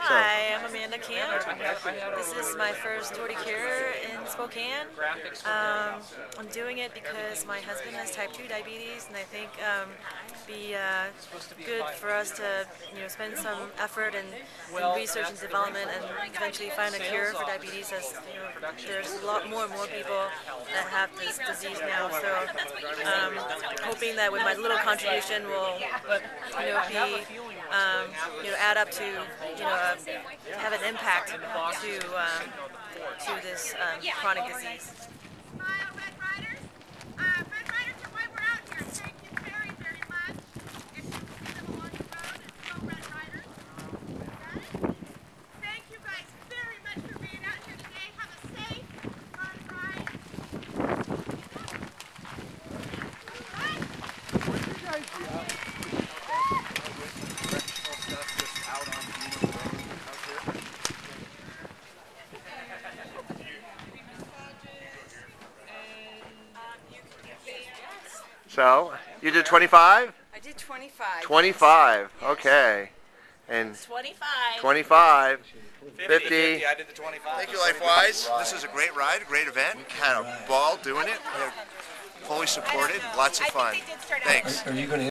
Hi, I'm Amanda Camp. This is my first Tour de Cure in Spokane. I'm doing it because my husband has type 2 diabetes, and I think it'd be good for us to spend some effort in research and development and eventually find a cure for diabetes, as there's a lot more people that have this disease now. So hoping that with my little contribution will be add up to have an impact to this chronic disease. So, you did 25? I did 25. 25, yes. Okay. And 25. 25. 50. 50. I did the 25. Thank you, LifeWise. This is a great ride, a great event. Had a ball doing it. Fully supported. Lots of fun. Thanks. Are you going to